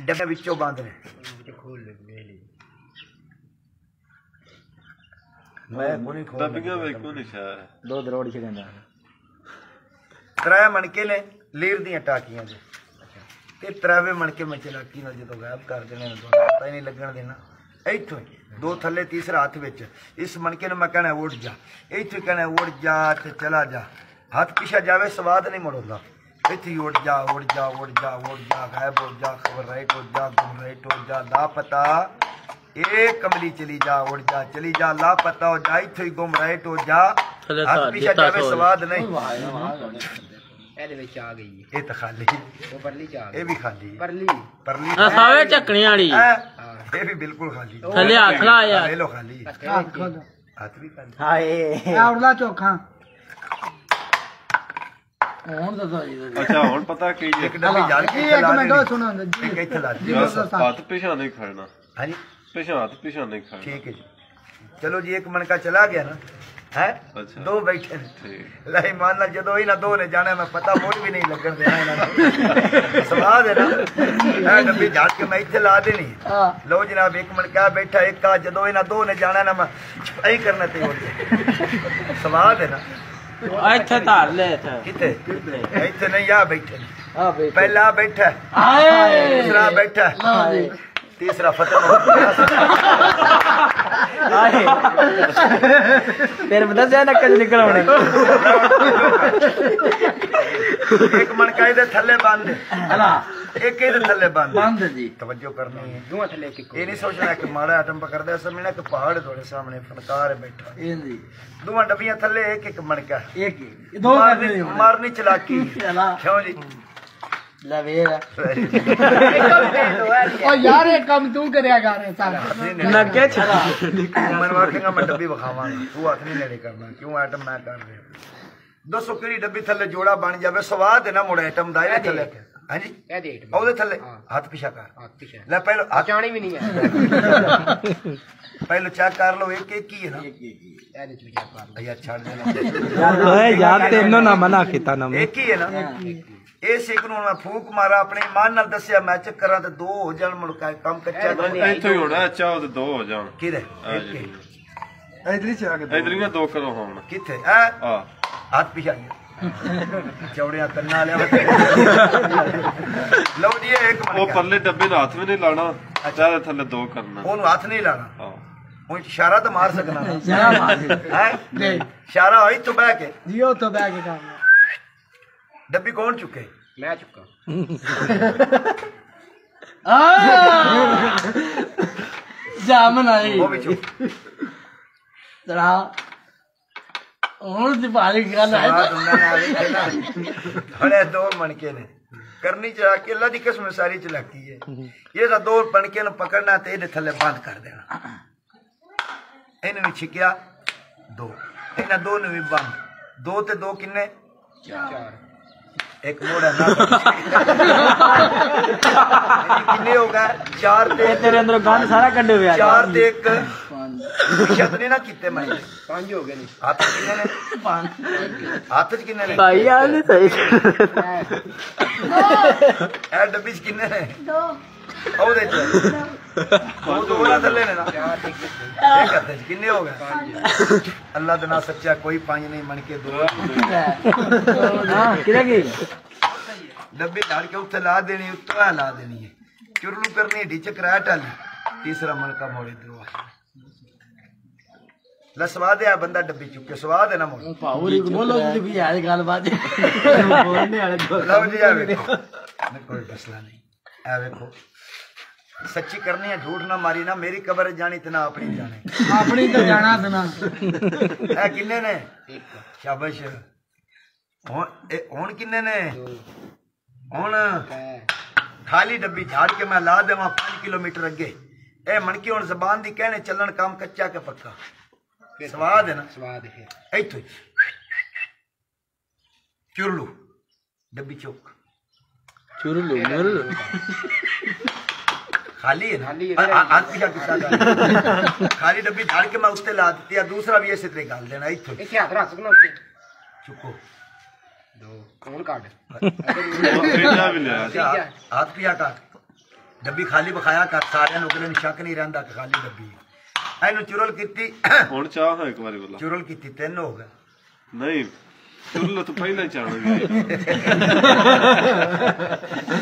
डब्बे बिचों बांध रहे खोल मैं दो दरोड़ी से त्रै मणके ने लीर दिया टाकियां ते त्रैवे मणके मैं चलाकी नाल जदों गायब कर देने पता ही नहीं लगन देना इथों दो थले तीसरा हाथ विच इस मणके ने मैं कहना उठ जा इथों कहना उठ जा ते चला जा हाथ पिछा जावे स्वाद नहीं मुड़दा इथे उठ जा उड़ जा उड़ जा उड़ जा गायब हो जा खबर राइट हो जा गुम राइट हो जा लापता एक कमली चली जा लापता हो जा इथे गुम राइट हो जा हाथ पिछा जावे स्वाद नहीं ਇਹਦੇ ਵਿੱਚ ਆ ਗਈ ਇਹ ਤਾਂ ਖਾਲੀ ਉਹ ਪਰਲੀ ਚ ਆ ਗਈ ਇਹ ਵੀ ਖਾਲੀ ਪਰਲੀ ਪਰਲੀ ਆ ਸਾਰੇ ਝੱਕਣੇ ਵਾਲੀ ਇਹ ਵੀ ਬਿਲਕੁਲ ਖਾਲੀ ਥੱਲੇ ਹੱਥ ਲਾ ਯਾਰ ਲੈ ਲੋ ਖਾਲੀ ਹੱਥ ਵੀ ਖਾਲੀ ਹਾਏ ਆਉੜਲਾ ਚੋਖਾ ਹੁਣ ਦੱਸੋ ਜੀ ਅੱਛਾ ਹੁਣ ਪਤਾ ਕਿ ਇੱਕਦਮ ਯਾਰ ਕੀ ਇੱਕ ਮਿੰਟ ਹੋ ਸੁਣੋ ਜੀ ਕਿੱਥੇ ਲਾ ਜੀ ਹੱਥ ਪਿਛਾ ਨਹੀਂ ਖੜਨਾ ਹਾਂਜੀ ਪਿਛਾ ਨਹੀਂ ਖੜਨਾ ਠੀਕ ਹੈ ਜੀ ਚਲੋ ਜੀ ਇੱਕ ਮਣਕਾ ਚਲਾ ਗਿਆ ਨਾ है अच्छा। दो बैठे लाई मानना जदों ही ना दो ने जाने मैं पता मोड़ भी नहीं लगन देना इन्हां स्वाद है ना मैं डब्बी झाड़ के मैं इथे ला देनी लो जनाब एक मणका बैठा एक का जदों ही ना दो ने जाने ना मैं ऐ करना ते होते स्वाद है ना इथे धार ले इथे इथे नहीं आ बैठे आ बैठे पहला बैठा हाय दूसरा बैठा हाय तीसरा फतेह तेरे पता जाए नक्कल निकल आने एक मणका इधर थले बांध एक इधर थले बांध जी तवज्जो करनी है दूआ थले ये नहीं सोचना कि माड़ा आटम पकड़दा ऐसा मिलना कि पहाड़ थोड़े सामने फनकार बैठा ए जी दूआ डबियां थले एक एक मणका एक दो मारनी चलाकी क्यों जी लवेरा ओ यार ये काम तू करया कर सारा मैं क्या चला मनवा के मैं डब्बी बखावा तू हाथ नहीं लेड़े करना क्यों आइटम मैं कर रहे दसो केड़ी डब्बी थले जोड़ा बन जावे स्वाद है ना मुड़ आइटम दा ये थले हां जी कह दे आइटम ओदे थले हाथ पिछा कर हाथ पिछा ले पहले आचाणी भी नहीं है पहले चेक कर लो एक एक ही है ना ए ने चुजा कर यार छोड़ देना ओए यार तेनो ना मना कीता ना एक ही है ना इस एक नूं मैं फूक मारा अपने ईमान नाल दस्या मैं चेक करा ते दो हो जाण मुड़ के काम कच्चा इथों ही होना अच्छा ते दो हो जाण किधे इधरली चला के इधरली ना दो करो हम किथे आ हाथ पिछा चौड़िया तन्ना ले लो जी एक वो परले डब्बे दा हाथ भी नहीं लाना अच्छा थल्ले दो करना ओनु हाथ नहीं लाना ਉਹ ਇਸ਼ਾਰਾ ਤਾਂ ਮਾਰ ਸਕਣਾ ਇਸ਼ਾਰਾ ਮਾਰ ਹੈ ਨਹੀਂ ਇਸ਼ਾਰਾ ਹੋਈ ਤੋ ਬਹਿ ਕੇ ਜੀਓ ਤੋ ਬਹਿ ਕੇ ਕੰਮ डब्बी कौन चुके मैं चुका जामन आई वो भी चुक जरा और दिवाली का ना अरे दो मणके ने करनी चला के अल्लाह की कसम सारी चलाकी है ये दा दो मणके ने पकड़ना ते इने थले बांध कर देना इने भी छिकिया दो इने दो ने भी बांध दो ते दो किन्ने चार एक मोड़ा ना कितने होगा चार तेरे अंदर गान सारा कंडे हुए चार देख कितने ना कितने मैं पांच हो गए नहीं हाथ कितने ने पांच हाथ कितने ने भाई यार नहीं सही ऐड डब्बीज कितने ने दो आओ देख वो तो बोला था लेने ना एक हाथ कितने हो गए अल्लाह दना सच्चा कोई पांच नहीं मन के दो ना किराकी डब्बे डाल के उठा ला देनी उठा ला देनी है चुरलू करनी ढीचक राटा ली तीसरा मन का मोड़े दो ला स्वाद है बंदा डब्बी चुके स्वाद है ना मोड़ पावरी बोलो भी यार गाल बात बोलने वाले लो जी आवे कोई मसला नहीं आवे को सच्ची करनी है झूठ ना मारी ना मेरी कब्र जानी तना अपनी जाने अपनी तो जाना तना ए किन्ने ने शाबाश हुन किन्ने ने हुन खाली डब्बी झाड़ के मैं ला देवा 5 किलोमीटर अगे ए मणकी हुन जबान दी कहने चलन काम कच्चा के पक्का स्वाद है ना स्वाद है इथो चुरलू डब्बी चोक चुरलू मरलू खाली है ना हाथ पिछा किसा खाली डब्बी झाड़ के मैं उसते ला दी दूसरा भी इस तरह गाल देना इथो इथे हाथ रख सकना चुको दो कौन काट हाथ पिछा काट डब्बी खाली बखाया कर सारे लोग शक नहीं रहा कि खाली डब्बी एन चुरल की चुरल की तीन हो गए नहीं चुरल तो पहले चाह